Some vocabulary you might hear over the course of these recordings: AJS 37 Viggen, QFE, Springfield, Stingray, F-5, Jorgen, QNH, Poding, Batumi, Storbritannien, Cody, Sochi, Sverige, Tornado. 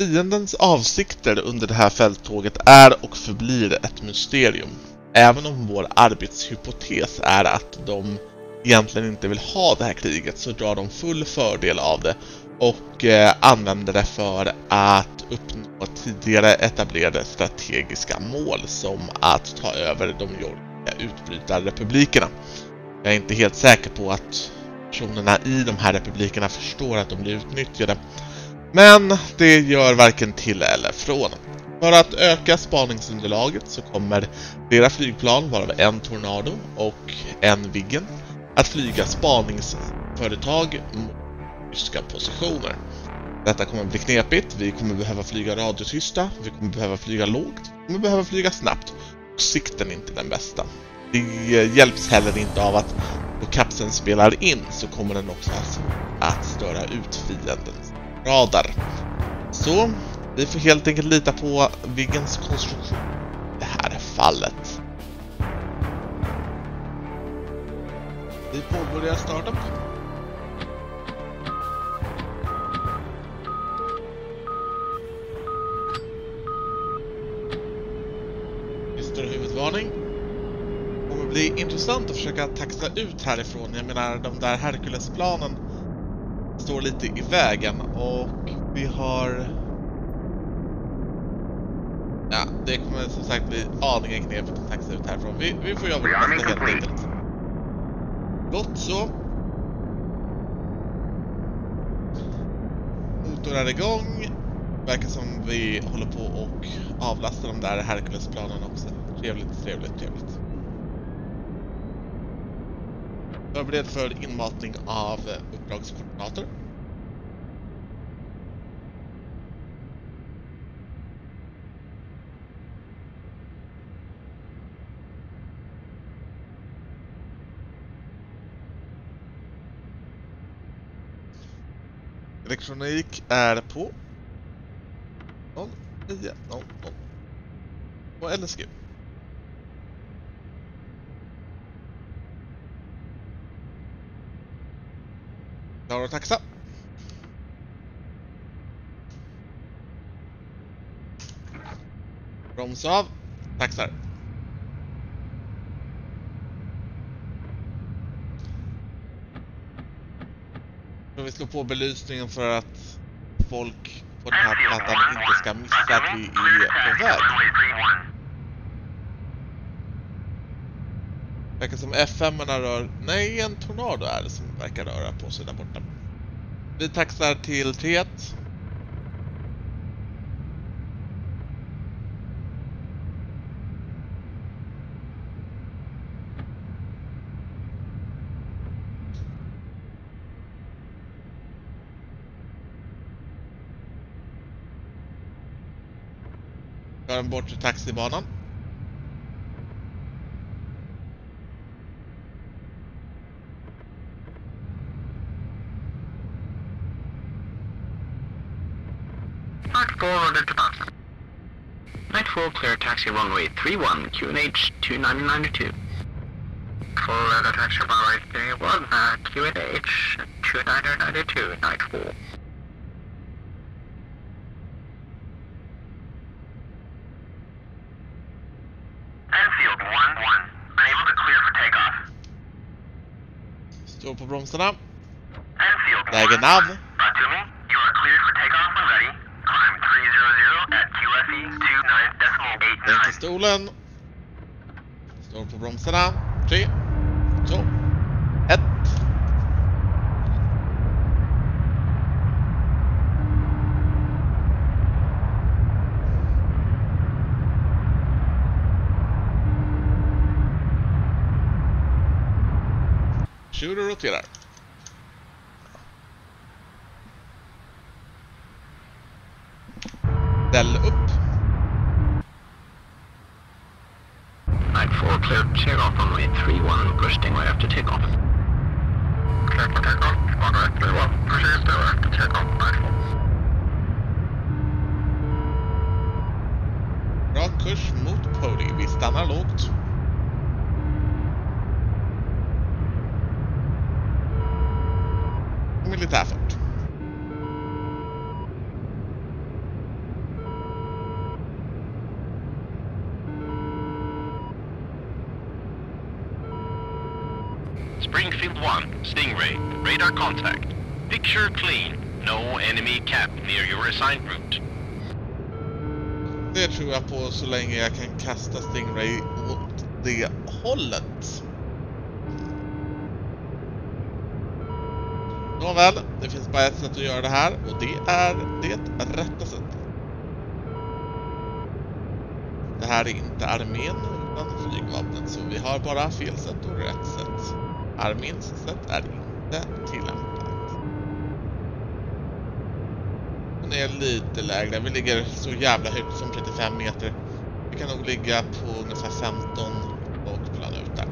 Fiendens avsikter under det här fälttåget är och förblir ett mysterium. Även om vår arbetshypotes är att de egentligen inte vill ha det här kriget, så drar de full fördel av det och använder det för att uppnå tidigare etablerade strategiska mål, som att ta över de jordiska utbrytarrepublikerna. Jag är inte helt säker på att personerna i de här republikerna förstår att de blir utnyttjade, men det gör varken till eller från. För att öka spaningsunderlaget så kommer flera flygplan, varav en Tornado och en Viggen, att flyga spaningsföretag mot ryska positioner. Detta kommer bli knepigt. Vi kommer behöva flyga radiotysta, vi kommer behöva flyga lågt, vi kommer behöva flyga snabbt, och sikten är inte den bästa. Det hjälps heller inte av att då kapseln spelar in så kommer den också att störa ut fiendens radar. Så vi får helt enkelt lita på Viggens konstruktion i det här fallet. Vi påbörjar startup. Just det, huvudvarning. Det kommer bli intressant att försöka taxa ut härifrån. Jag menar, de där Hercules-planen står lite i vägen och vi har... Ja, det kommer som sagt bli aningen knepigt att taxa ut härifrån. Vi får jobba med det helt enkelt. Gott så. Motorn är igång. Verkar som vi håller på och avlastar de där Herculesplanen också. Trevligt, trevligt, trevligt. Förbered för inmatning av uppdragskoordinater. Elektronik är på 0900 och LSG. Klar och taxa. Broms av, taxar. Vi ska på belysningen för att folk på den här plattan inte ska missa att vi är på väg. Verkar som F-5-arna rör... Nej, en Tornado är det som verkar röra på sig där borta. Vi taxar till T1. Den bort till taxibanan. Back forward at the bus. Night 4 clear taxi runway 31 QNH 2992. Clear the taxi runway 31 QNH 2992 night 4. Står på bromsarna. Lägen av. Batumi, you are cleared for takeoff and ready. Climb 300 at QFE 29.89. Lägg till stolen. Står på bromsarna. 3, 2, 1. Kör och roterar. Ställ upp. Night 4 cleared takeoff runway 31, push Stingray after takeoff. Clear for takeoff, runway 31, push Stingray after takeoff, night 4. Bra kurs mot Cody, vi stannar lågt. Militärfart. Springfield 1, Stingray, radar contact. Picture clean. No enemy cap near your assigned route. Det tror jag på så länge jag kan kasta Stingray åt det hållet. Nåväl, det finns bara ett sätt att göra det här och det är det rätta sättet. Det här är inte armén utan flygvapnet, så vi har bara fel sätt och rätt sätt. Arméns sätt är inte tillämpat. Den är lite lägre, vi ligger så jävla högt som 35 meter. Vi kan nog ligga på ungefär 15 och plana ut där.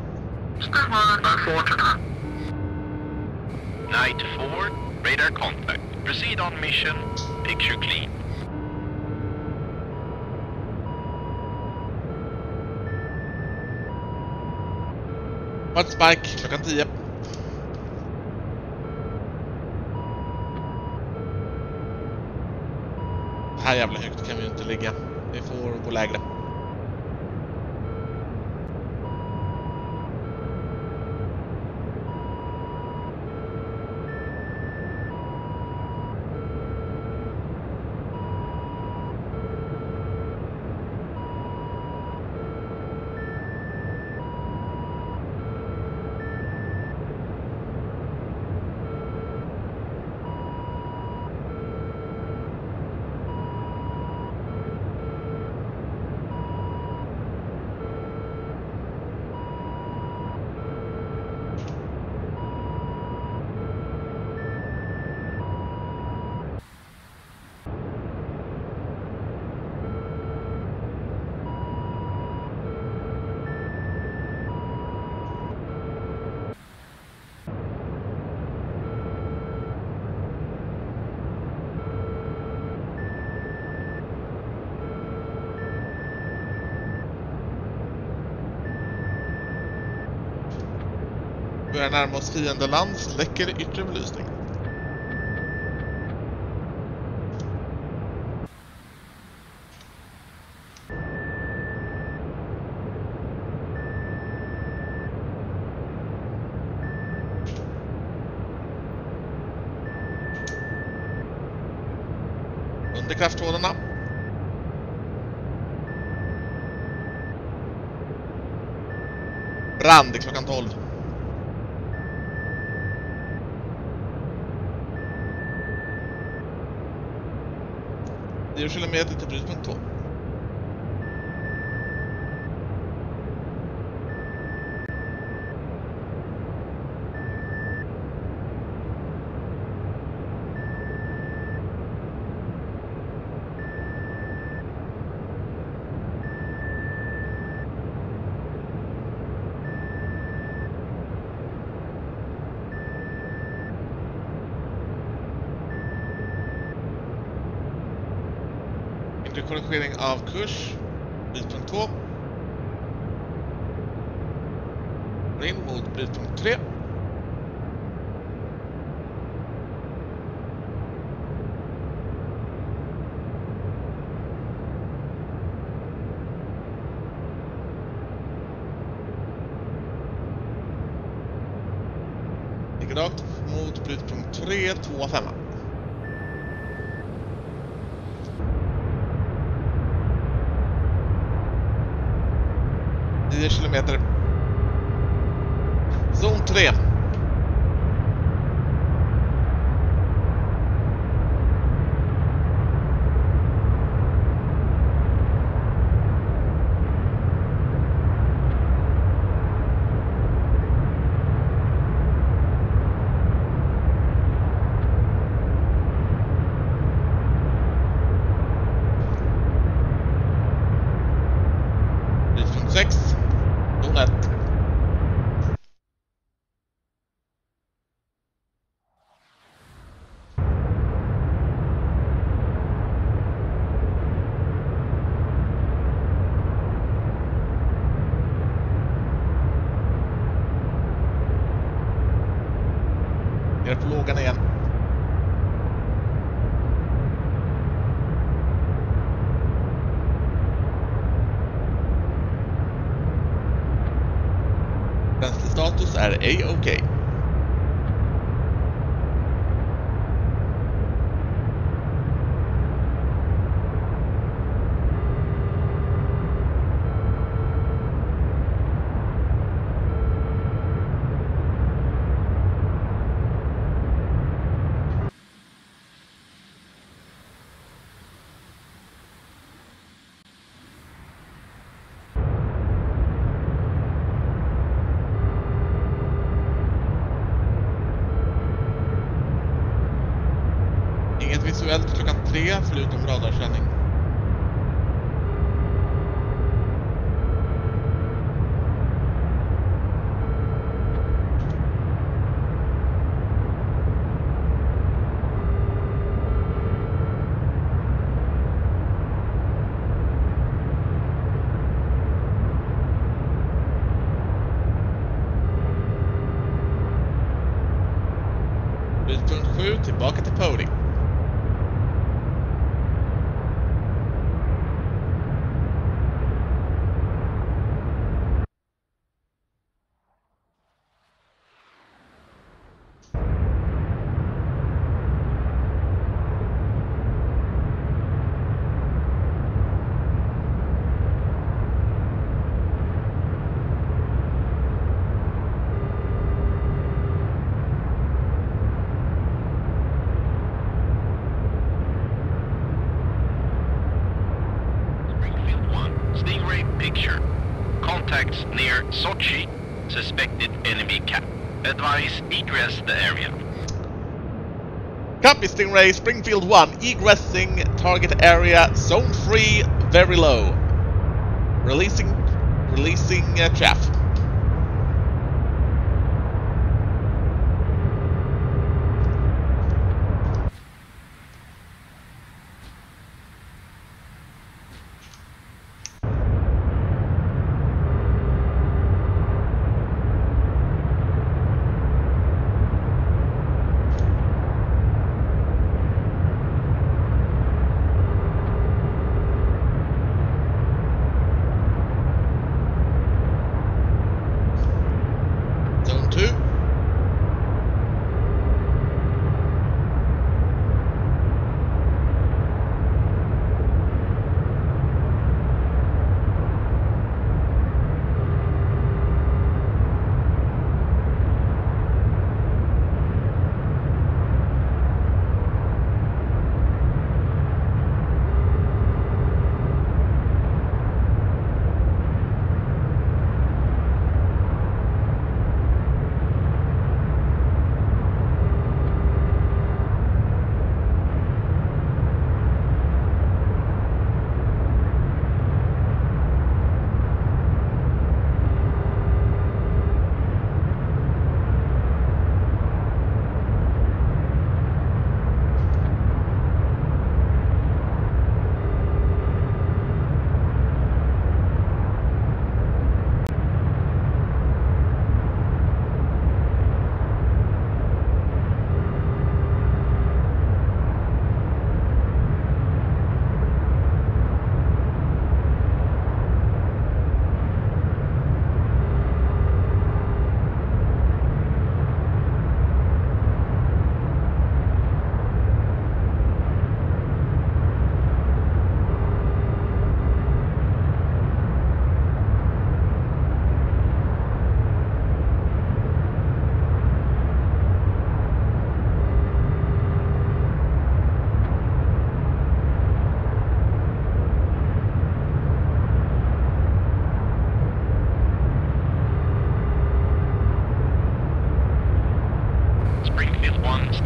Night 4, radar contact. Proceed on mission, picture clean. Hot spike, klockan 10. Det här jävla högt kan vi ju inte ligga. Vi får gå lägre. Vi börjar närma oss fiendeland, släcker yttre belysning. Under krafthålorna. Brand klockan 12. Det kilometer till Brytpunkt 2. Korrigering av kurs, brytpunkt 2. In mot brytpunkt 3. Ligger rakt mot brytpunkt 3, 2, 5. Kilometer. Zon 3. så är det ej okej. Visuellt klockan 3 förutom radarkänning. Vid punkt 7 tillbaka till Poding. Picture. Contacts near Sochi. Suspected enemy cap. Advise egress the area. Copy Stingray, Springfield 1. Egressing target area. Zone 3, very low. Releasing chaff.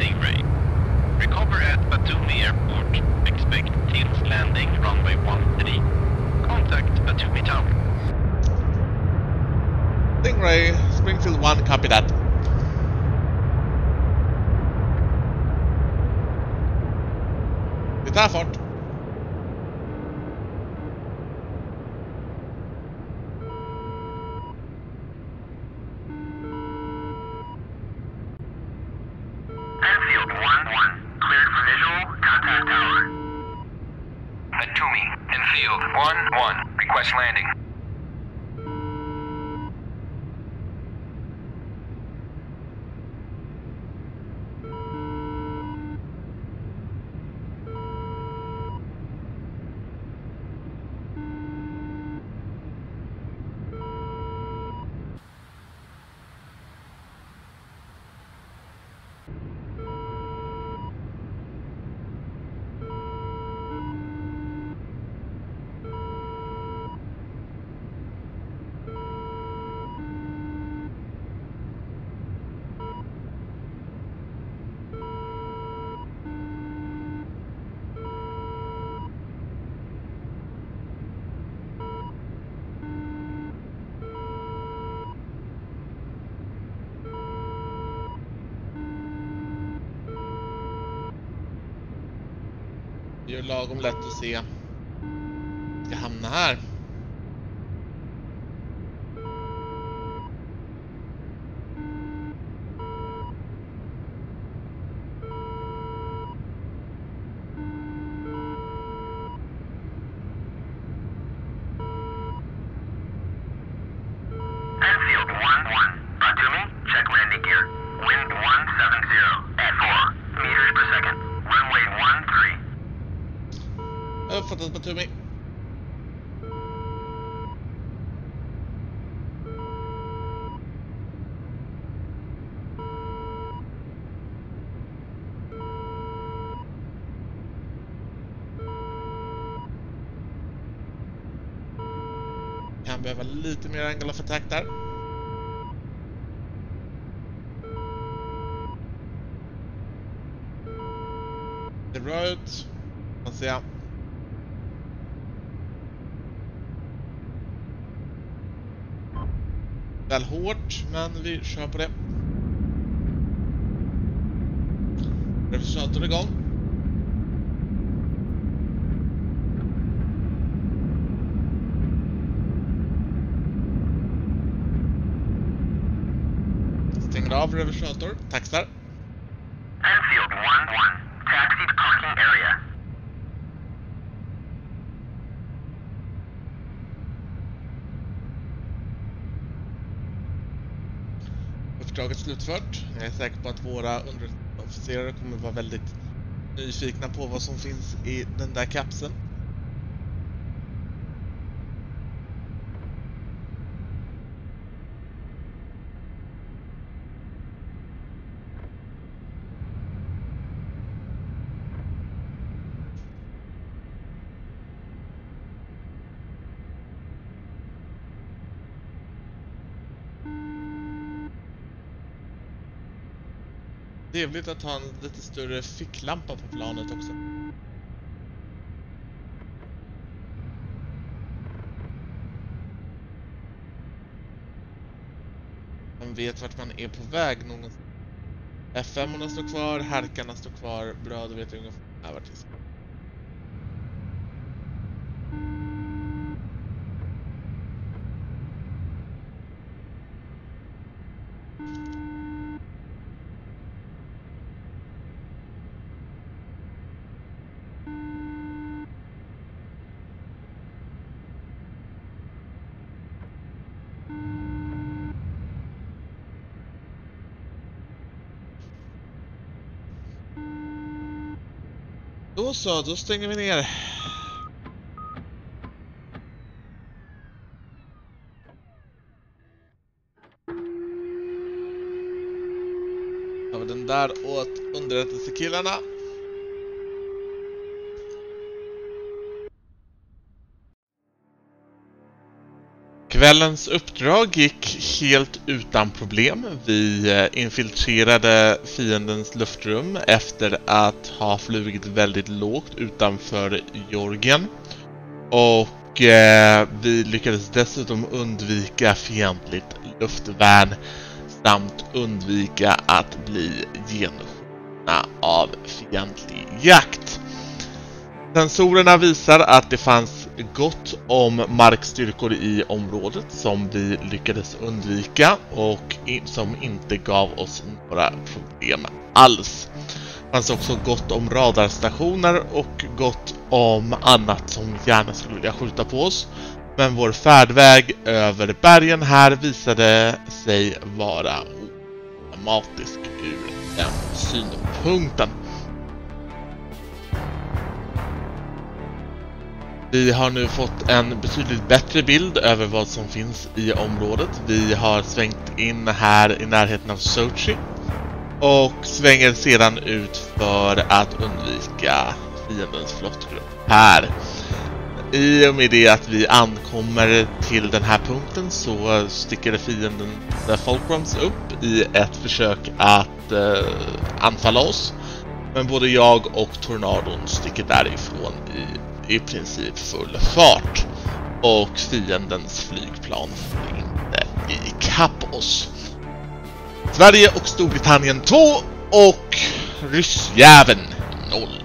Stingray. Recover at Batumi Airport. Expect Tilt's landing runway 13. Contact Batumi Tower. Stingray, Springfield 1, copy that. Vi tar fart. Landing. Det är lagom lätt att se. Jag hamnar här. Kan behöva lite mer angle of attack där. The road. Man ser. Väl hårt, men vi kör på det. Refusator igång. Av reversator, taxar. Enfield 1-1, taxi to parking area. Uppdraget slutfört. Jag är säker på att våra underofficerare kommer vara väldigt nyfikna på vad som finns i den där kapseln. Trevligt att ha en lite större ficklampa på planet också. Man vet vart man är på väg någonstans. F5-orna står kvar, härkarna står kvar, bra, du vet ungefär vart det ska. Så, då stänger vi ner. Jag var den där åt underrättelsekillarna. Kvällens uppdrag gick helt utan problem. Vi infiltrerade fiendens luftrum efter att ha flugit väldigt lågt utanför Jorgen. Och vi lyckades dessutom undvika fientligt luftvärn samt undvika att bli genomskjutna av fientlig jakt. Sensorerna visar att det fanns gott om markstyrkor i området som vi lyckades undvika och som inte gav oss några problem alls. Det fanns också gott om radarstationer och gott om annat som gärna skulle vilja skjuta på oss. Men vår färdväg över bergen här visade sig vara dramatisk ur den synpunkten. Vi har nu fått en betydligt bättre bild över vad som finns i området. Vi har svängt in här i närheten av Sochi och svänger sedan ut för att undvika fiendens flottgrupp här. I och med det att vi ankommer till den här punkten så sticker fienden Fulcrums upp i ett försök att anfalla oss. Men både jag och Tornadon sticker därifrån i princip full fart och fiendens flygplan får inte ikapp oss. Sverige och Storbritannien 2 och Ryssjäveln 0.